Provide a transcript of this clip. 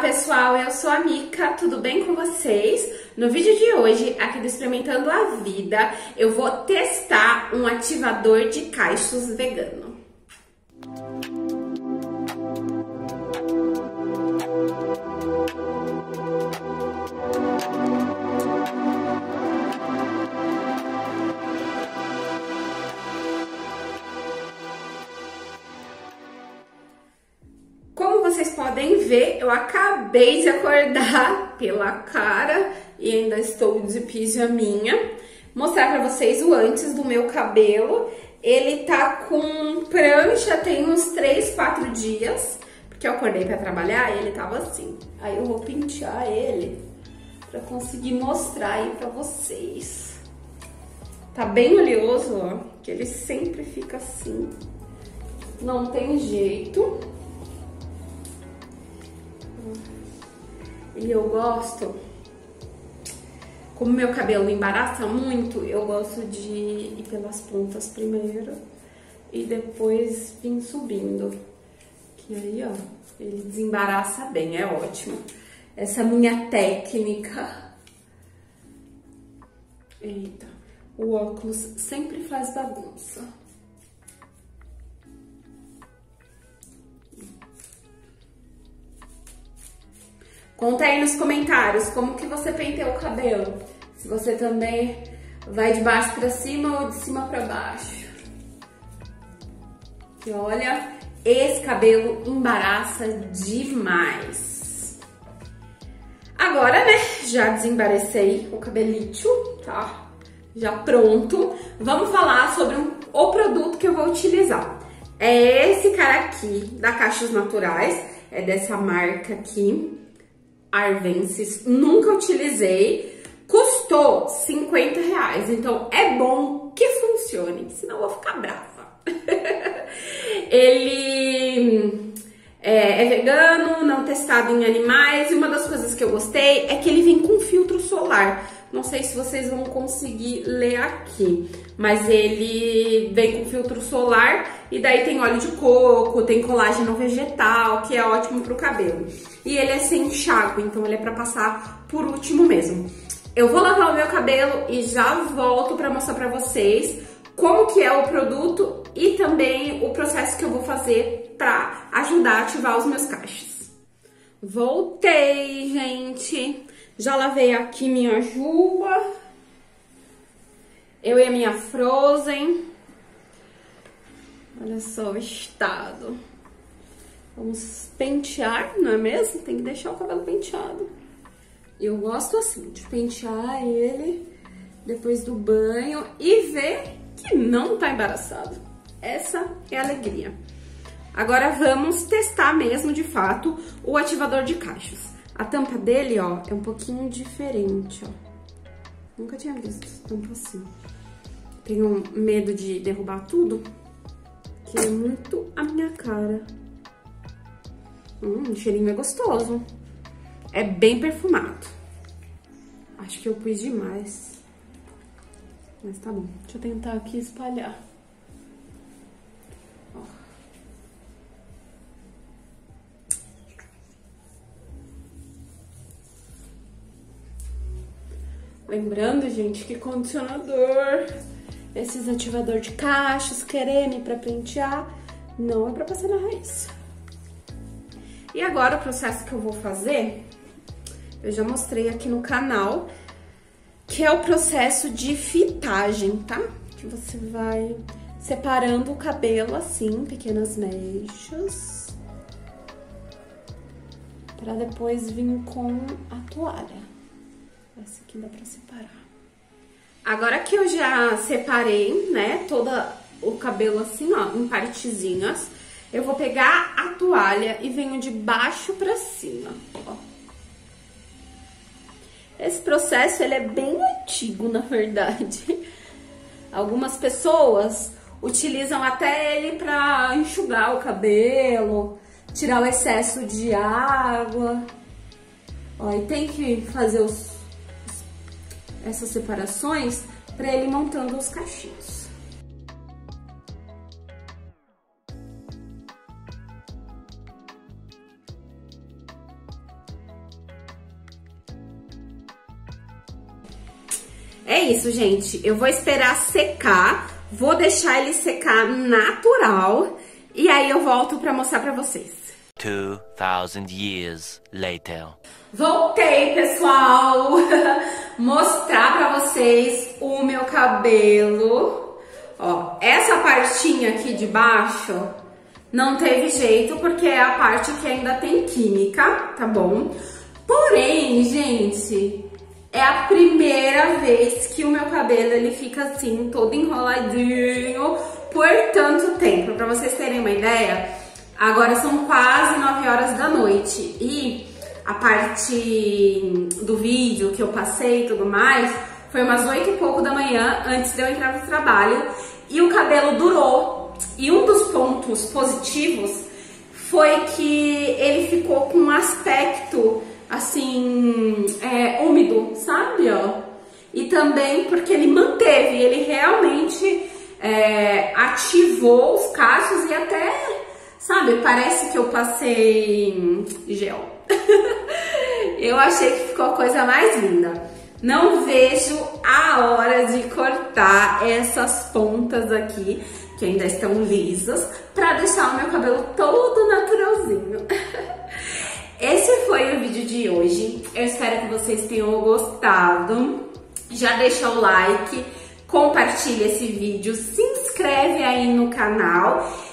pessoal, eu sou a Mika, tudo bem com vocês? No vídeo de hoje, aqui do Experimentando a Vida, eu vou testar um ativador de cachos vegano. Vocês podem ver, eu acabei de acordar pela cara e ainda estou de pijaminha. Mostrar pra vocês o antes do meu cabelo. Ele tá com prancha, tem uns 3, 4 dias, porque eu acordei pra trabalhar e ele tava assim. Aí eu vou pentear ele pra conseguir mostrar aí pra vocês. Tá bem oleoso, ó, que ele sempre fica assim. Não tem jeito. E eu gosto, como meu cabelo embaraça muito, eu gosto de ir pelas pontas primeiro e depois vim subindo, que aí, ó, ele desembaraça bem, é ótimo. Essa minha técnica. Eita, o óculos sempre faz bagunça. Conta aí nos comentários como que você penteou o cabelo. Se você também vai de baixo pra cima ou de cima pra baixo. E olha, esse cabelo embaraça demais. Agora, né, já desembaracei o cabelito, tá? Já pronto. Vamos falar sobre o produto que eu vou utilizar. É esse cara aqui, da Cachos Naturais. É dessa marca aqui. Arvenses, nunca utilizei, custou R$50, então é bom que funcione, senão eu vou ficar brava. Ele é vegano, não testado em animais, e uma das coisas que eu gostei é que ele vem com filtro solar. Não sei se vocês vão conseguir ler aqui, mas ele vem com filtro solar e daí tem óleo de coco, tem colágeno vegetal, que é ótimo pro cabelo. E ele é sem enxágue, então ele é pra passar por último mesmo. Eu vou lavar o meu cabelo e já volto pra mostrar pra vocês como que é o produto e também o processo que eu vou fazer pra ajudar a ativar os meus cachos. Voltei, gente! Já lavei aqui minha juba, eu e a minha Frozen. Olha só o estado. Vamos pentear, não é mesmo? Tem que deixar o cabelo penteado. Eu gosto assim, de pentear ele depois do banho e ver que não tá embaraçado. Essa é a alegria. Agora vamos testar mesmo, de fato, o ativador de cachos. A tampa dele, ó, é um pouquinho diferente, ó. Nunca tinha visto tampa assim. Tenho medo de derrubar tudo, que é muito a minha cara. O cheirinho é gostoso. É bem perfumado. Acho que eu pus demais. Mas tá bom. Deixa eu tentar aqui espalhar. Lembrando, gente, que condicionador, esses ativador de cachos, creme pra pentear, não é pra passar na raiz. E agora o processo que eu vou fazer, eu já mostrei aqui no canal, que é o processo de fitagem, tá? Que você vai separando o cabelo assim, pequenas mechas, pra depois vir com a toalha. Essa aqui dá pra separar. Agora que eu já separei, né, todo o cabelo assim, ó, em partezinhas, eu vou pegar a toalha e venho de baixo pra cima, ó. Esse processo, ele é bem antigo, na verdade. Algumas pessoas utilizam até ele pra enxugar o cabelo, tirar o excesso de água. Ó, e tem que fazer essas separações para ele montando os cachinhos. É isso, gente. Eu vou esperar secar, vou deixar ele secar natural e aí eu volto pra mostrar pra vocês. 2000 years later. Voltei, pessoal! Mostrar pra vocês o meu cabelo. Ó, essa partinha aqui de baixo não teve jeito porque é a parte que ainda tem química, tá bom? Porém, gente, é a primeira vez que o meu cabelo ele fica assim, todo enroladinho por tanto tempo. Pra vocês terem uma ideia, agora são quase 9 horas da noite e a parte do vídeo que eu passei e tudo mais foi umas 8 e pouco da manhã antes de eu entrar no trabalho e o cabelo durou. E um dos pontos positivos foi que ele ficou com um aspecto assim, úmido, sabe, ó? E também porque ele manteve, ele realmente ativou os cachos e até, sabe, parece que eu passei gel. Eu achei que ficou a coisa mais linda. Não vejo a hora de cortar essas pontas aqui, que ainda estão lisas, pra deixar o meu cabelo todo naturalzinho. Esse foi o vídeo de hoje, eu espero que vocês tenham gostado, já deixa o like, compartilha esse vídeo, se inscreve aí no canal